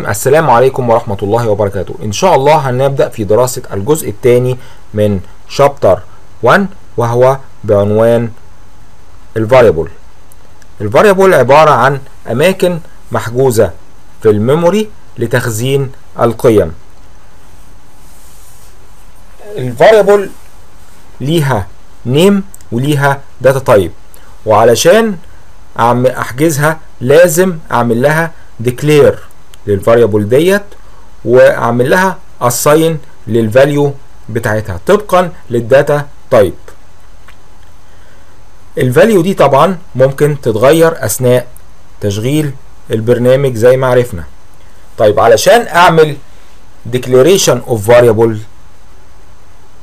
السلام عليكم ورحمة الله وبركاته. إن شاء الله هنبدأ في دراسة الجزء الثاني من شابتر 1 وهو بعنوان الفاريبل. الفاريبل عبارة عن أماكن محجوزة في الميموري لتخزين القيم. الفاريبل ليها نيم وليها داتا تايب، وعلشان احجزها لازم اعمل لها ديكلير للفاريبل ديت واعمل لها اساين للفاليو بتاعتها طبقا للداتا تايب. الفاليو دي طبعا ممكن تتغير اثناء تشغيل البرنامج زي ما عرفنا. طيب علشان اعمل ديكليريشن اوف فاريبل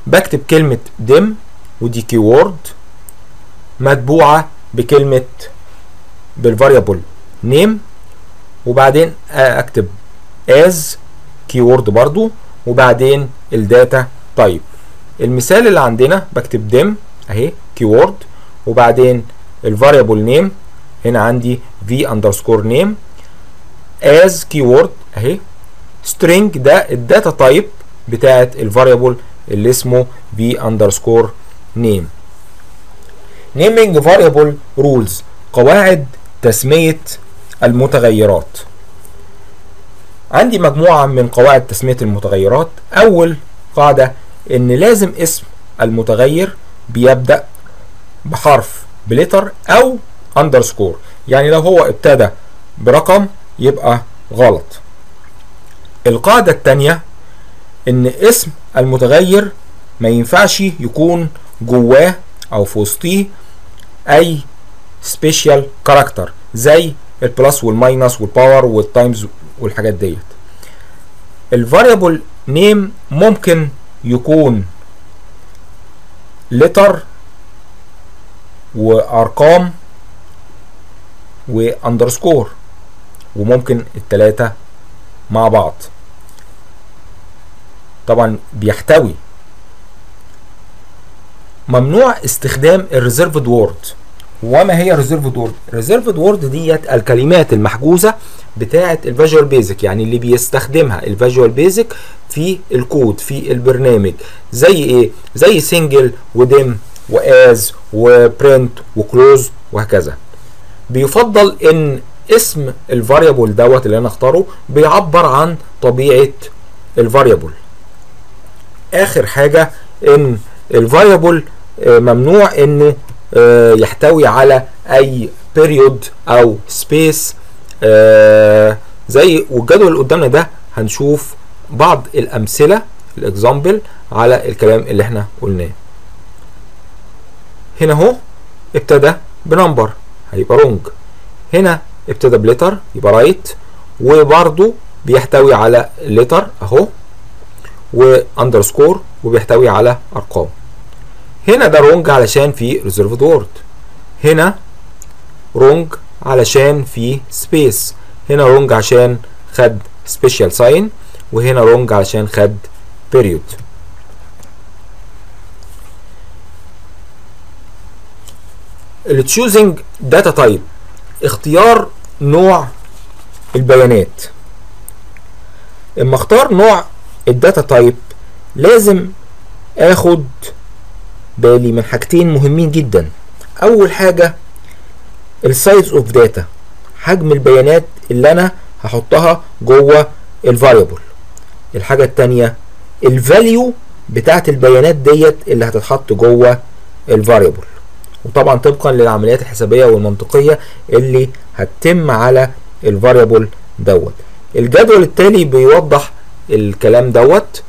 بكتب كلمة ديم ودي كيورد متبوعة بكلمة بالفاريبل نيم، وبعدين اكتب از كيورد برضو، وبعدين الداتا تايب. المثال اللي عندنا بكتب ديم اهي كيورد وبعدين الفاريبل نيم، هنا عندي v اندرسكور نيم از كيورد اهي string، ده الداتا تايب بتاعت الفاريبل اللي اسمه v اندرسكور نيم. naming variable rules، قواعد تسمية المتغيرات. عندي مجموعة من قواعد تسمية المتغيرات. أول قاعدة إن لازم اسم المتغير بيبدأ بحرف بليتر أو أندرسكور، يعني لو هو ابتدى برقم يبقى غلط. القاعدة التانية إن اسم المتغير ما ينفعش يكون جواه أو في وسطيه أي سبيشال كاركتر زي البلس والماينس والباور والتايمز والحاجات ديت. الفاريبل نيم ممكن يكون لتر وارقام واندرسكور، وممكن التلاتة مع بعض. طبعا بيحتوي. ممنوع استخدام الريزيرفد وورد. وما هي الريزيرفد وورد؟ الريزيرفد وورد ديت الكلمات المحجوزه بتاعه الفيجوال بيزك، يعني اللي بيستخدمها الفيجوال بيزك في الكود في البرنامج. زي ايه؟ زي سنجل ودم واز وبرنت وكلوز وهكذا. بيفضل ان اسم الفاريبل دوت اللي انا اختاره بيعبر عن طبيعه الفاريبل. اخر حاجه ان الفاريبل ممنوع انه يحتوي على اي بيريود او سبيس زي، والجدول اللي قدامنا ده هنشوف بعض الامثله الاكزامبل على الكلام اللي احنا قلناه. هنا اهو ابتدى بنمبر هيبقى رونج، هنا ابتدى بليتر يبقى رايت، وبرده بيحتوي على ليتر اهو واندرسكور وبيحتوي على ارقام. هنا ده رونج علشان في ريزيرفد وورد، هنا رونج علشان في سبيس، هنا رونج عشان خد سبيشال ساين، وهنا رونج علشان خد بيريود. التشوزنج داتا تايب، اختيار نوع البيانات. اما اختار نوع الداتا تايب لازم اخد بالي من حاجتين مهمين جدا. اول حاجه السايز اوف داتا، حجم البيانات اللي انا هحطها جوه الفاريبل. الحاجه الثانيه الفاليو بتاعه البيانات ديت اللي هتتحط جوه الفاريبل، وطبعا طبقا للعمليات الحسابيه والمنطقيه اللي هتتم على الفاريبل دوت. الجدول التالي بيوضح الكلام دوت.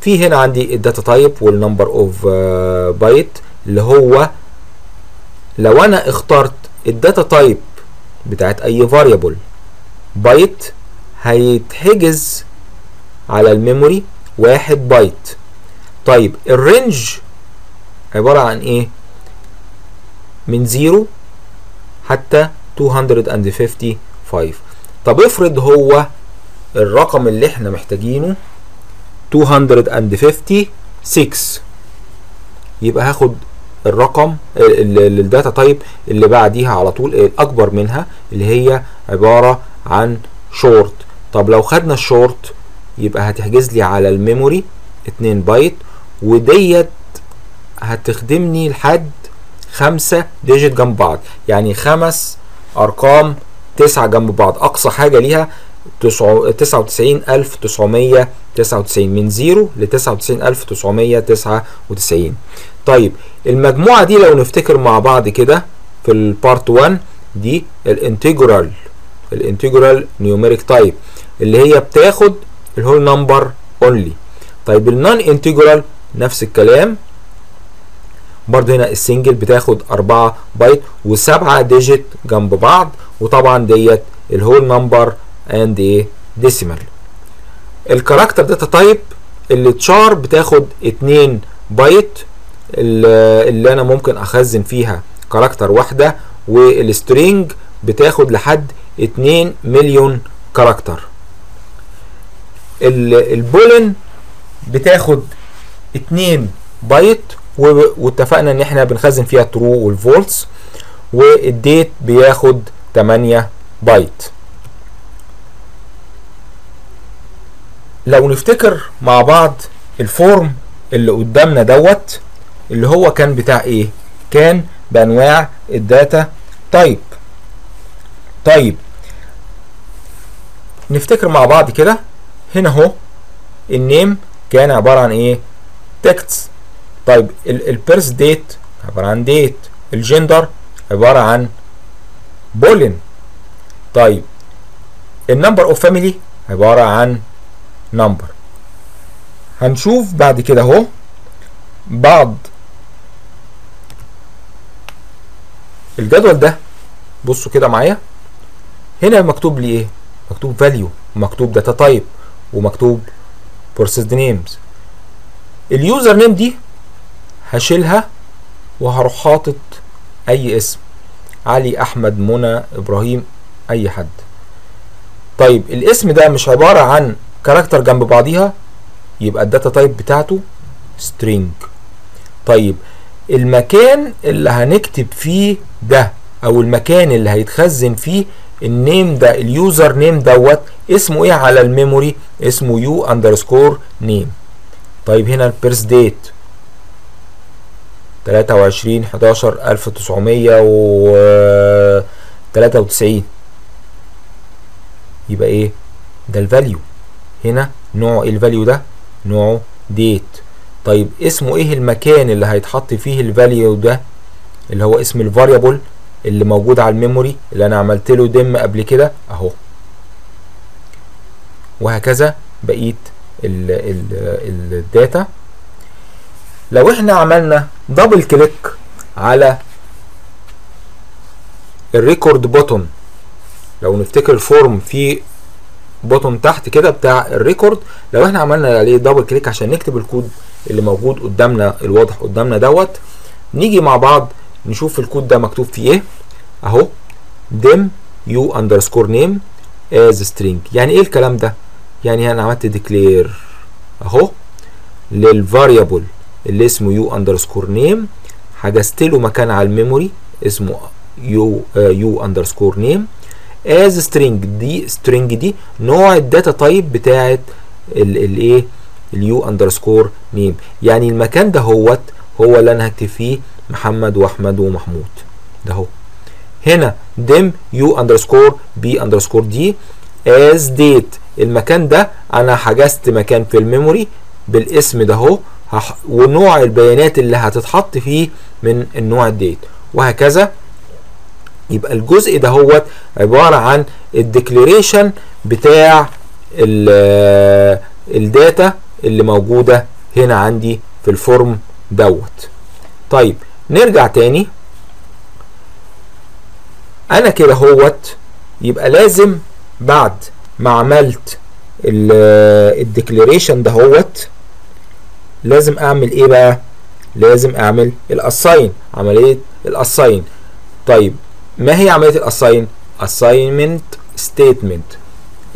في هنا عندي الداتا تايب والنمبر اوف بايت، اللي هو لو انا اخترت الداتا تايب بتاعت اي فاريبل بايت هيتحجز على الميموري 1 بايت. طيب الرينج عباره عن ايه؟ من 0 حتى 255. طب افرض هو الرقم اللي احنا محتاجينه 256، يبقى هاخد الرقم الداتا تايب اللي بعديها على طول الاكبر منها اللي هي عباره عن شورت، طب لو خدنا الشورت يبقى هتحجز لي على الميموري 2 بايت، وديت هتخدمني لحد 5 ديجيت جنب بعض، يعني 5 ارقام 9 جنب بعض. اقصى حاجه ليها 99999 من 0 ل 99999. طيب المجموعه دي لو نفتكر مع بعض كده في البارت 1 دي الانتجرال نيوميريك تايب اللي هي بتاخد الهول نمبر اونلي. طيب النون انتجرال نفس الكلام برضه، هنا السنجل بتاخد 4 بايت و7 ديجيت جنب بعض، وطبعا ديت الهول نمبر اند ايه ديسيمال. الكاركتر داتا تايب التشار بتاخد 2 بايت اللي انا ممكن اخزن فيها كاركتر واحده، والسترينج بتاخد لحد 2 مليون كاركتر. البولن بتاخد 2 بايت واتفقنا ان احنا بنخزن فيها ترو والفولتس، والديت بياخد 8 بايت. لو نفتكر مع بعض الفورم اللي قدامنا دوت اللي هو كان بتاع ايه؟ كان بانواع الداتا تايب. طيب نفتكر مع بعض كده، هنا اهو النيم كان عباره عن ايه؟ تكتس. طيب البيرث ديت عباره عن ديت، الجندر عباره عن بولن. طيب النمبر اوف فاميلي عباره عن نمبر. هنشوف بعد كده اهو بعض الجدول ده، بصوا كده معايا هنا مكتوب لي ايه؟ مكتوب فاليو، ومكتوب داتا تايب، ومكتوب بروسيسد نيمز. اليوزر نيم دي هشيلها وهروح حاطط اي اسم، علي، احمد، منى، ابراهيم، اي حد. طيب الاسم ده مش عباره عن كاركتر جنب بعضيها، يبقى الداتا تايب بتاعته سترينج. طيب المكان اللي هنكتب فيه ده او المكان اللي هيتخزن فيه النيم ده، اليوزر نيم دوت اسمه ايه على الميموري؟ اسمه يو اندرسكور نيم. طيب هنا البيرث ديت 23/11/1993، يبقى ايه ده؟ الفاليو. هنا نوعه ايه الفاليو ده؟ نوعه ديت. طيب اسمه ايه المكان اللي هيتحط فيه الفاليو ده اللي هو اسم الفاريبل اللي موجود على الميموري اللي انا عملت له دم قبل كده اهو، وهكذا بقيه الداتا. لو احنا عملنا دبل كليك على الريكورد بوتون، لو نفتكر الفورم في بوتون تحت كده بتاع الريكورد، لو احنا عملنا عليه دبل كليك عشان نكتب الكود اللي موجود قدامنا الواضح قدامنا دوت، نيجي مع بعض نشوف الكود ده مكتوب فيه ايه اهو. dim u underscore name as string، يعني ايه الكلام ده؟ يعني انا عملت ديكلير اهو للفاريبل اللي اسمه u underscore name، حجزت له مكان على الميموري اسمه u underscore name as string. دي string دي نوع الداتا تايب بتاعت الايه؟ اليو اندرسكور نيم، يعني المكان ده هو اللي انا هكتب فيه محمد واحمد ومحمود ده اهو. هنا dim u اندرسكور b اندرسكور d as date، المكان ده انا حجزت مكان في الميموري بالاسم ده اهو، ونوع البيانات اللي هتتحط فيه من النوع الديت، وهكذا. يبقى الجزء ده هو عباره عن الديكليريشن بتاع الداتا اللي موجوده هنا عندي في الفورم دوت. طيب نرجع تاني، انا كده هوت يبقى لازم بعد ما عملت الديكليريشن ده هوت لازم اعمل ايه بقى؟ لازم اعمل الاساين، عمليه الاساين. طيب ما هي عمليه الاساين؟ اساينمنت ستيتمنت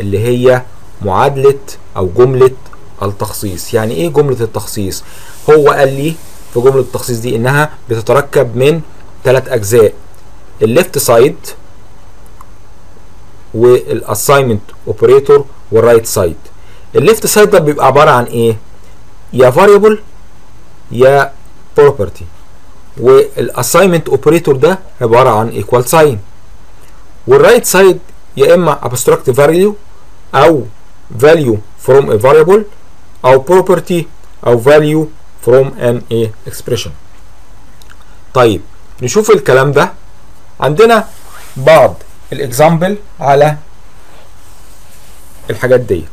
اللي هي معادله او جمله التخصيص. يعني ايه جمله التخصيص؟ هو قال لي في جمله التخصيص دي انها بتتركب من 3 اجزاء، الليفت سايد والاساينمنت اوبريتور والرايت سايد. الليفت سايد ده بيبقى عباره عن ايه؟ يا فاريبل يا بروبرتي، والاساينمنت اوبريتور ده عباره عن ايكوال ساين، والرايت سايد يا اما ابستراكت فاليو او فاليو فروم ا فاريبل او بروبرتي او فاليو فروم ان ايه اكسبريشن. طيب نشوف الكلام ده. عندنا بعض الاكزامبل على الحاجات ديت.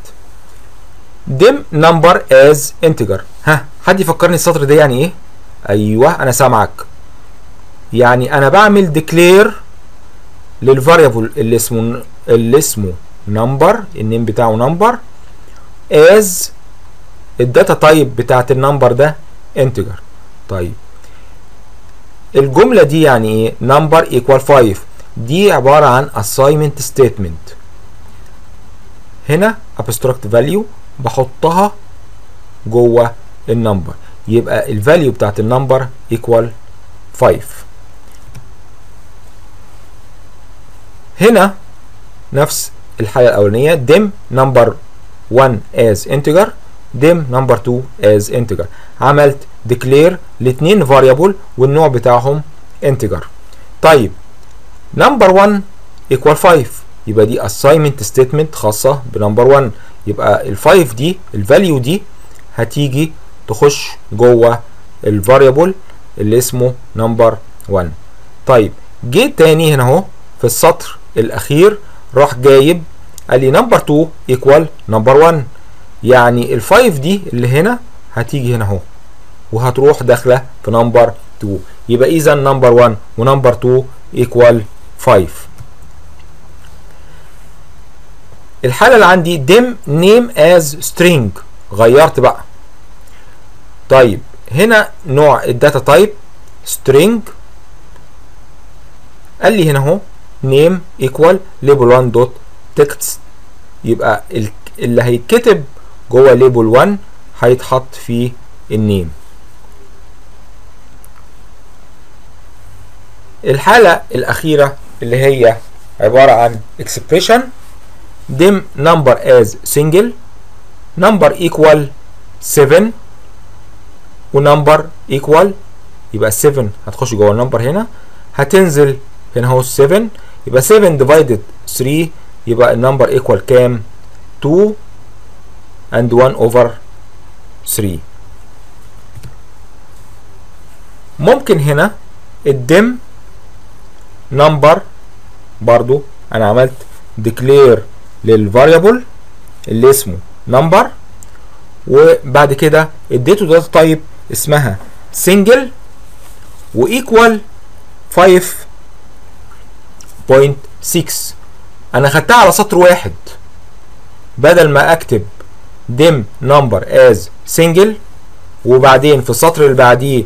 دم نمبر از انتجر. ها حد يفكرني السطر ده يعني ايه؟ ايوه انا سامعك. يعني انا بعمل ديكلير للفاريبل اللي اسمه نمبر، النيم بتاعه نمبر، از الداتا تايب بتاعت النمبر ده انتجر. طيب الجمله دي يعني ايه؟ نمبر ايكوال 5، دي عباره عن assignment statement. هنا abstract value بحطها جوه النمبر، يبقى الفاليو بتاعت النمبر ايكوال 5. هنا نفس الحاله الاولانيه، dim number 1 as integer، dim number 2 as integer. عملت declare لاتنين variable والنوع بتاعهم integer. طيب number 1 equal 5، يبقى دي assignment statement خاصة بنمبر 1، يبقى ال 5 دي الفاليو دي هتيجي تخش جوه الفاريبل اللي اسمه نمبر 1. طيب جه تاني هنا اهو في السطر الأخير، راح جايب قال لي نمبر 2 ايكوال نمبر 1، يعني ال 5 دي اللي هنا هتيجي هنا اهو وهتروح داخله في نمبر 2، يبقى اذا نمبر 1 ونمبر 2 ايكوال 5. الحاله اللي عندي ديم نيم از سترينج، غيرت بقى. طيب هنا نوع الداتا تايب سترينج، قال لي هنا اهو نيم ايكوال ليبل 1 دوت تكست، يبقى اللي هيتكتب جوه ليبل 1 هيتحط في النيم. الحاله الاخيره اللي هي عباره عن اكسبريشن، dim number as single، number equal 7 ونمبر equal، يبقى 7 هتخش جوه النمبر هنا، هتنزل هنا اهو 7، يبقى 7 divided 3 يبقى النمبر equal كام؟ 2 and 1 over 3. ممكن هنا الdim number برضو انا عملت declare للفاريبل اللي اسمه نمبر، وبعد كده اديته داتا تايب اسمها سنجل وايكوال 5.6. انا خدتها على سطر واحد، بدل ما اكتب dim number as single وبعدين في السطر اللي بعديه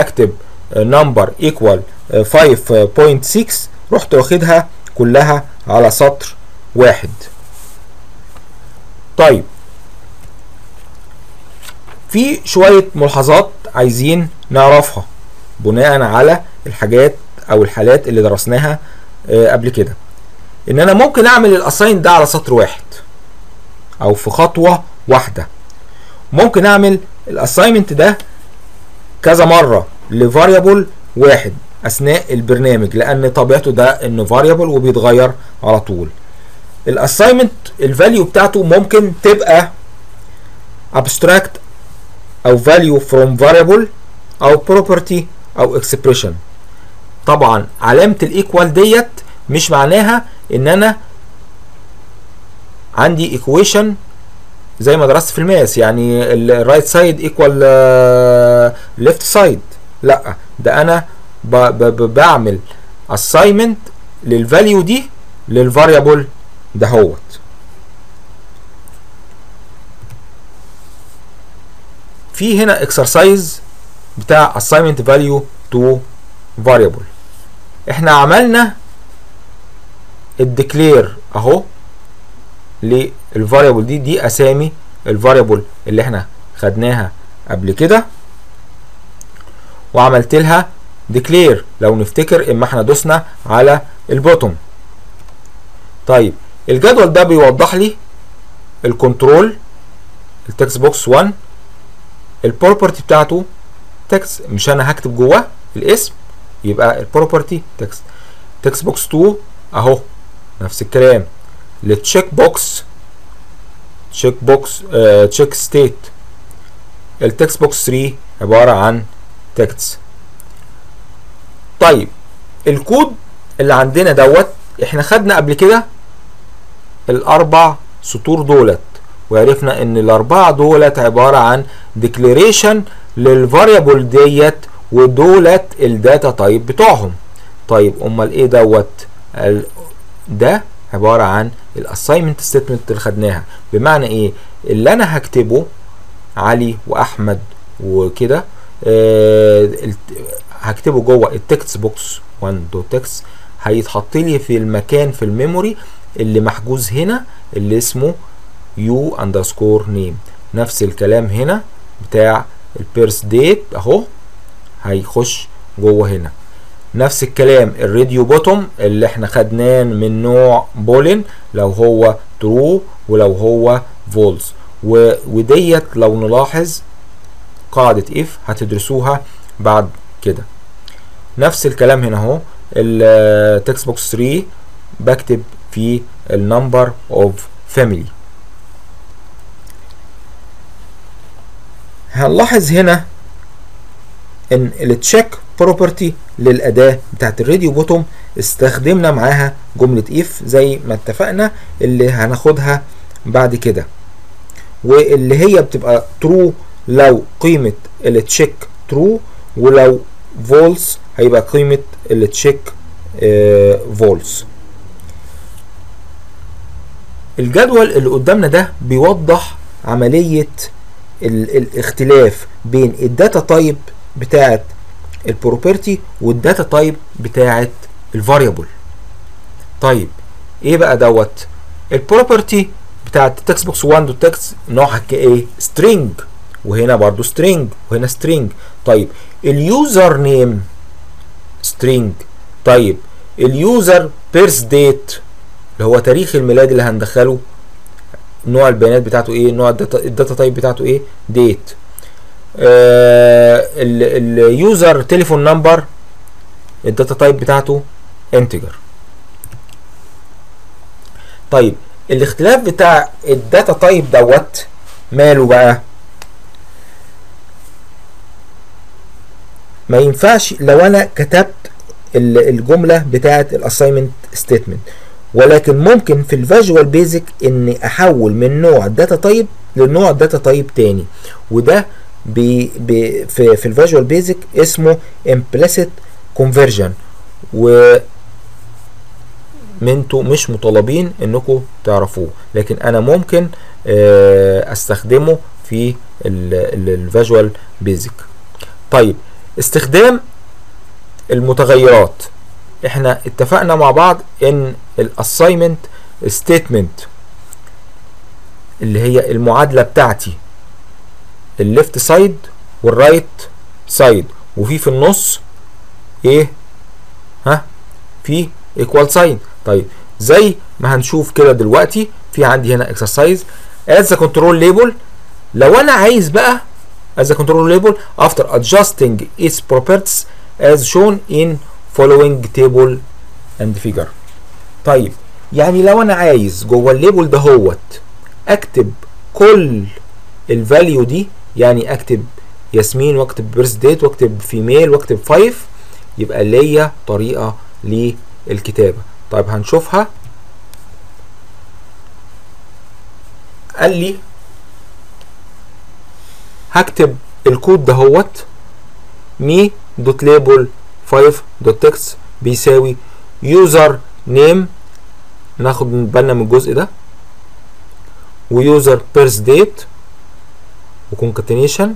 اكتب number equal 5.6، رحت واخدها كلها على سطر واحد. طيب في شوية ملاحظات عايزين نعرفها بناء على الحاجات او الحالات اللي درسناها قبل كده. ان انا ممكن اعمل الاساين ده على سطر واحد او في خطوة واحدة، ممكن اعمل الاساينمنت ده كذا مرة لفاريبل واحد اثناء البرنامج، لان طبيعته ده انه فاريبل وبيتغير على طول. الاساينمنت الفاليو بتاعته ممكن تبقى ابستراكت او فاليو فروم فاريبل او بروبرتي او اكسبريشن. طبعا علامه الايكوال ديت مش معناها ان انا عندي ايكويشن زي ما درست في الماس، يعني الرايت سايد ايكوال ليفت سايد، لا ده انا بعمل assignment للفاليو دي للفاريبل دهوت. في هنا اكسرسايز بتاع assignment value to variable. احنا عملنا الديكلير اهو للفاريبل دي، دي اسامي الفاريبل اللي احنا خدناها قبل كده، وعملت لها ديكلير لو نفتكر اما احنا دوسنا على البوتوم. طيب الجدول ده بيوضح لي الكنترول التكست بوكس 1 البروبرتي بتاعته تكست، مش انا هكتب جواه الاسم يبقى البروبرتي تكست. تكست بوكس 2 اهو نفس الكلام، التشيك بوكس تشيك ستيت. التكست بوكس 3 عباره عن تكست. طيب الكود اللي عندنا دوت احنا خدنا قبل كده الاربع سطور دولت، وعرفنا ان الاربعه دولت عباره عن ديكليريشن للفاريبل ديت ودولت الداتا تايب بتوعهم. طيب امال ايه دوت؟ ده عباره عن الاساينمنت ستيتمنت اللي خدناها. بمعنى ايه؟ اللي انا هكتبه علي واحمد وكده هكتبه جوه التكست بوكس 1 دوت تكست، هيتحط لي في المكان في الميموري اللي محجوز هنا اللي اسمه يو اندرسكور نيم. نفس الكلام هنا بتاع البيرث ديت اهو هيخش جوه هنا. نفس الكلام الراديو بوتوم اللي احنا خدناه من نوع بولين لو هو ترو ولو هو فولز، وديت لو نلاحظ قاعدة اف هتدرسوها بعد كده. نفس الكلام هنا اهو التكست بوكس 3 بكتب في النمبر اوف فاميلي. هنلاحظ هنا ان التشيك بروبرتي للاداه بتاعت الراديو بوتوم استخدمنا معاها جمله اف زي ما اتفقنا اللي هناخدها بعد كده، واللي هي بتبقى ترو لو قيمه التشيك ترو، ولو فولس هيبقى قيمه التشيك فولس. الجدول اللي قدامنا ده بيوضح عمليه الاختلاف بين الداتا تايب بتاعت البروبرتي والداتا تايب بتاعت الفاريبل. طيب ايه بقى دوت؟ البروبرتي بتاعت التكست بوكس 1 دوت تكست نوعها كايه؟ سترينج، وهنا برضو سترينج، وهنا سترينج. طيب اليوزر نيم سترينج. طيب اليوزر بيرث ديت اللي هو تاريخ الميلاد اللي هندخله نوع البيانات بتاعته ايه؟ نوع الداتا تايب بتاعته ايه؟ ديت. اليوزر تليفون نمبر الداتا تايب بتاعته انتجر. طيب الاختلاف بتاع الداتا تايب دوت ماله بقى؟ ما ينفعش لو انا كتبت الجمله بتاعه الاساينمنت ستيتمنت، ولكن ممكن في الفيجوال بيزك اني احول من نوع داتا تايب لنوع داتا تايب تاني، وده في الفيجوال بيزك اسمه امبليسيت كونفرجن، وانتوا مش مطالبين انكم تعرفوه، لكن انا ممكن استخدمه في الفيجوال بيزك. طيب استخدام المتغيرات، احنا اتفقنا مع بعض ان الاساينمنت ستيتمنت اللي هي المعادله بتاعتي الليفت سايد والرايت سايد، وفي النص ايه؟ ها؟ في ايكوال ساين. طيب زي ما هنشوف كده دلوقتي في عندي هنا اكسرسايز از كنترول ليبل، لو انا عايز بقى از كنترول ليبل افتر ادجستنج its properties as shown in following table and figure. طيب يعني لو انا عايز جوه الليبل دهوت اكتب كل الفاليو دي، يعني اكتب ياسمين واكتب بيرث ديت واكتب فيميل واكتب 5، يبقى ليا طريقه للكتابه. طيب هنشوفها. قال لي هكتب الكود دهوت مي دوت ليبل 5 دوت تكست بيساوي يوزر نيم، ناخد بالنا من الجزء ده، ويوزر بيرث ديت وكونكاتينيشن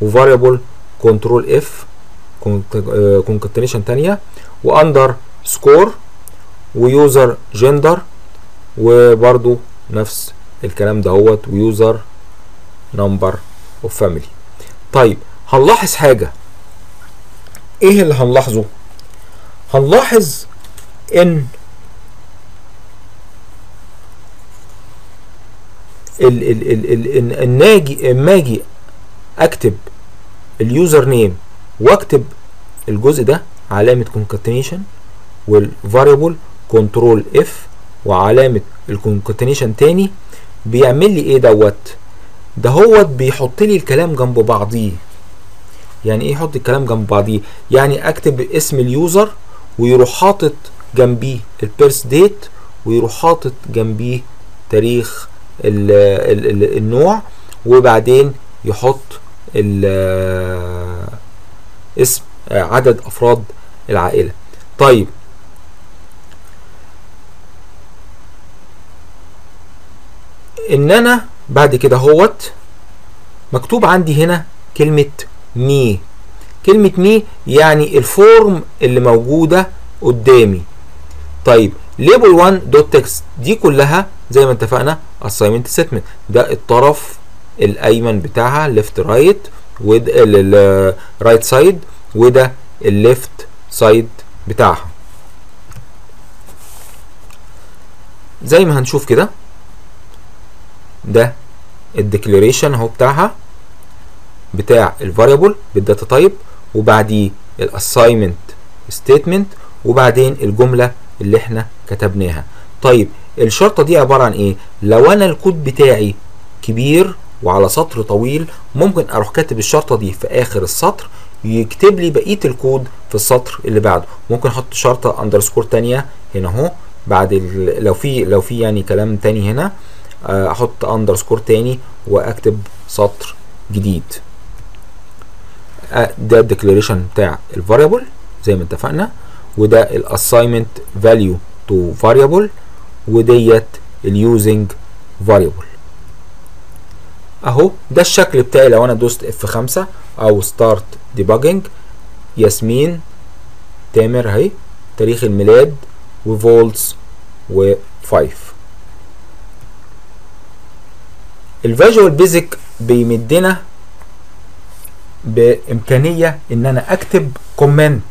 وفاريبل كنترول اف كونكاتينيشن تانية واندر سكور ويوزر جندر، وبرضو نفس الكلام دهوت ويوزر نمبر اوف فاميلي. طيب هنلاحظ حاجة، ايه اللي هنلاحظه؟ هنلاحظ ان الناجي اما اجي اكتب اليوزر نيم واكتب الجزء ده علامه concatenation والفاريبل كنترول اف وعلامه الكونكاتينيشن تاني بيعمل لي ايه دوت ده هوت بيحط لي الكلام جنب بعضيه. يعني ايه يحط الكلام جنب بعضيه؟ يعني اكتب اسم اليوزر ويروح حاطط جنبيه البيرث ديت ويروح حاطط جنبيه تاريخ ال النوع وبعدين يحط اسم عدد افراد العائله. طيب ان انا بعد كده هوت مكتوب عندي هنا كلمه مي. كلمه مي يعني الفورم اللي موجوده قدامي. طيب ليبل 1 دوت تكست دي كلها زي ما اتفقنا assignment statement، ده الطرف الايمن بتاعها ليفت رايت وده الرايت سايد وده الليفت سايد بتاعها. زي ما هنشوف كده ده الديكلاريشن اهو بتاعها بتاع الفاريبل بالداتا تايب وبعديه الاساينمنت ستيتمنت وبعدين الجمله اللي احنا كتبناها. طيب الشرطه دي عباره عن ايه؟ لو انا الكود بتاعي كبير وعلى سطر طويل ممكن اروح كاتب الشرطه دي في اخر السطر يكتب لي بقيه الكود في السطر اللي بعده. ممكن احط شرطه اندرسكور ثانيه هنا اهو بعد لو في يعني كلام ثاني هنا احط اندرسكور تاني واكتب سطر جديد. ده الديكلاريشن بتاع الفاريبل زي ما اتفقنا وده الاساينمنت فاليو تو فاريبل وديت اليوزنج فاريبل اهو. ده الشكل بتاعي لو انا دوست F5 او ستارت ديباجنج. ياسمين تامر اهي، تاريخ الميلاد وفولتس و5. الفيجوال بيزك بيمدنا بامكانيه ان انا اكتب كومنت.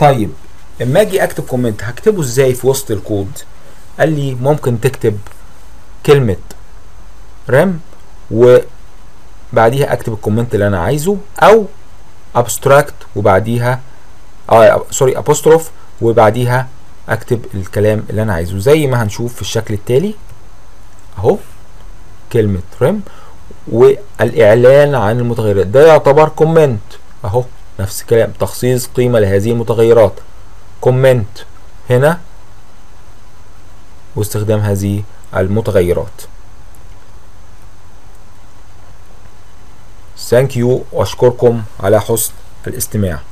طيب اما اجي اكتب كومنت هكتبه ازاي في وسط الكود؟ قال لي ممكن تكتب كلمه رام وبعديها اكتب الكومنت اللي انا عايزه او ابستراكت وبعديها سوري ابوستروف وبعديها اكتب الكلام اللي انا عايزه زي ما هنشوف في الشكل التالي اهو. كلمة رم والإعلان عن المتغيرات ده يعتبر كومنت أهو، نفس الكلام تخصيص قيمة لهذه المتغيرات كومنت هنا واستخدام هذه المتغيرات. ثانك يو وأشكركم على حسن الاستماع.